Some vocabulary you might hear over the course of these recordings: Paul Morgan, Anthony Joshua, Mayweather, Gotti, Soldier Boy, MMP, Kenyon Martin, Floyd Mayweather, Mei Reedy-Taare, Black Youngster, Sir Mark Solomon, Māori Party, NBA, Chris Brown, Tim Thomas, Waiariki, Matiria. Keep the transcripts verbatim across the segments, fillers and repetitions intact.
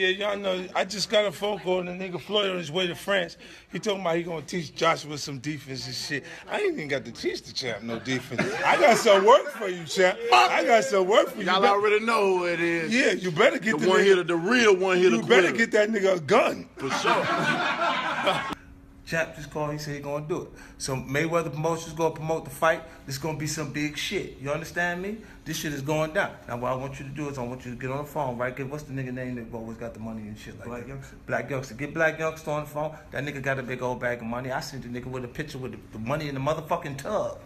Yeah, y'all know, I just got a phone call and the nigga Floyd on his way to France. He talking about he gonna teach Joshua some defense and shit. I ain't even got to teach the champ no defense. I got some work for you, champ. I got some work for you. Y'all already know who it is. Yeah, you better get the, the one nigga, hitter, the real one hitter. You better get that nigga a gun. For sure. Champ just called, he said he gonna do it. So Mayweather Promotions gonna promote the fight. This gonna be some big shit. You understand me? This shit is going down. Now what I want you to do is I want you to get on the phone, right? Get what's the nigga name that always got the money and shit like Black that? Youngster. Black Youngster. Get Black Youngster on the phone. That nigga got a big old bag of money. I seen the nigga with a picture with the, the money in the motherfucking tub.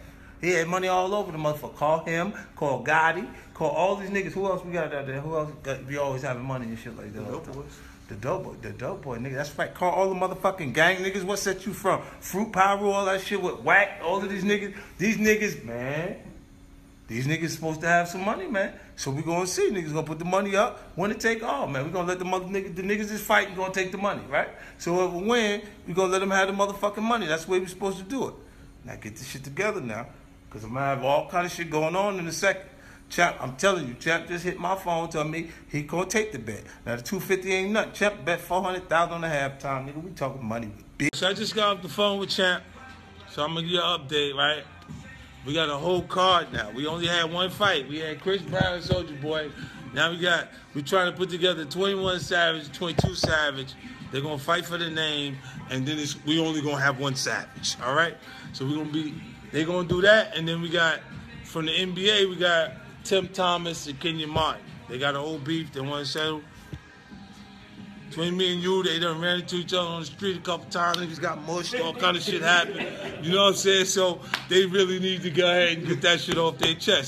He had money all over the motherfucker. Call him, call Gotti, call all these niggas. Who else we got out there? Who else got, be always having money and shit like that? The The dope boy, the dope boy, nigga, that's right. Call all the motherfucking gang niggas. What set you from? Fruit Pyro, all that shit with Whack, all of these niggas. These niggas, man, these niggas supposed to have some money, man. So we gonna see, niggas gonna put the money up, win and take all, man. We gonna let the mother niggas, the niggas is fighting, gonna take the money, right? So if we win, we gonna let them have the motherfucking money. That's the way we supposed to do it. Now get this shit together now, because I'm gonna have all kind of shit going on in a second. Champ, I'm telling you, Champ just hit my phone, tell me he gonna take the bet. Now the two fifty ain't nothing. Champ bet four hundred thousand dollars on the halftime, nigga. We talking money with bitch. So I just got off the phone with Champ, so I'm gonna give you an update, right? We got a whole card now. We only had one fight. We had Chris Brown and Soldier Boy. Now we got, we're trying to put together twenty-one Savage, twenty-two Savage. They're gonna fight for the name, and then it's, we only gonna have one Savage, all right? So we're gonna be, they're gonna do that, and then we got, from the N B A, we got Tim Thomas and Kenyon Martin. They got an old beef they want to settle. Between me and you, they done ran into each other on the street a couple times. Niggas got mushed, all kind of shit happened. You know what I'm saying? So they really need to go ahead and get that shit off their chest.